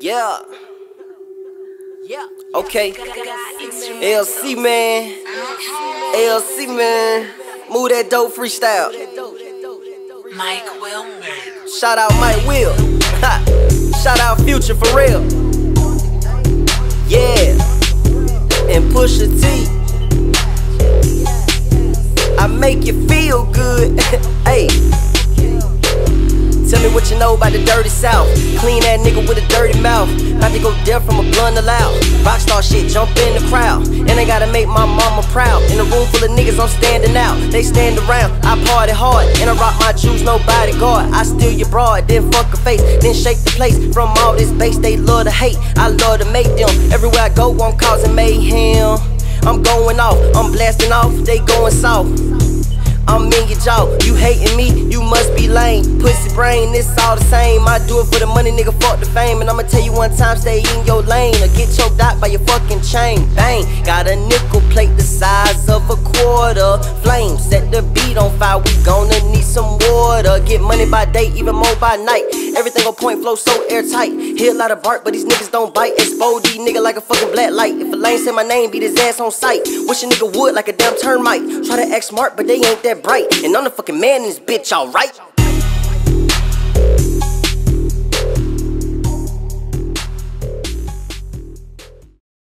Yeah. Yeah. Okay. LC man. LC man. Move that dope freestyle. Mike Will man. Shout out Mike Will. Ha. Shout out Future for real. Yeah. And Pusha T. I make you feel good. Hey. Tell me what you know about the dirty south. Clean that nigga with a dirty mouth. About to go deaf from a blunt aloud. Rockstar shit, jump in the crowd. And I gotta make my mama proud. In a room full of niggas, I'm standing out. They stand around, I party hard. And I rock my juice, no bodyguard. I steal your broad, then fuck her face. Then shake the place from all this bass. They love to hate, I love to make them. Everywhere I go, I'm causing mayhem. I'm going off, I'm blasting off. They going soft, I'm in your jaw. You hating me, you must be lame. Pussy brain, this all the same. I do it for the money, nigga, fuck the fame. And I'ma tell you one time, stay in your lane or get choked out by your fucking chain. Bang, got a nickel plate the size of a quarter. Flame, set the beat on fire, we gonna need some water. Get money by day, even more by night. Everything on point, flow so airtight. Hear a lot of bark, but these niggas don't bite. Expose these nigga like a fucking black light. If a lame say my name, beat his ass on sight. Wish a nigga would like a damn termite. Try to act smart, but they ain't that bright. And I'm the fucking man in this bitch, alright?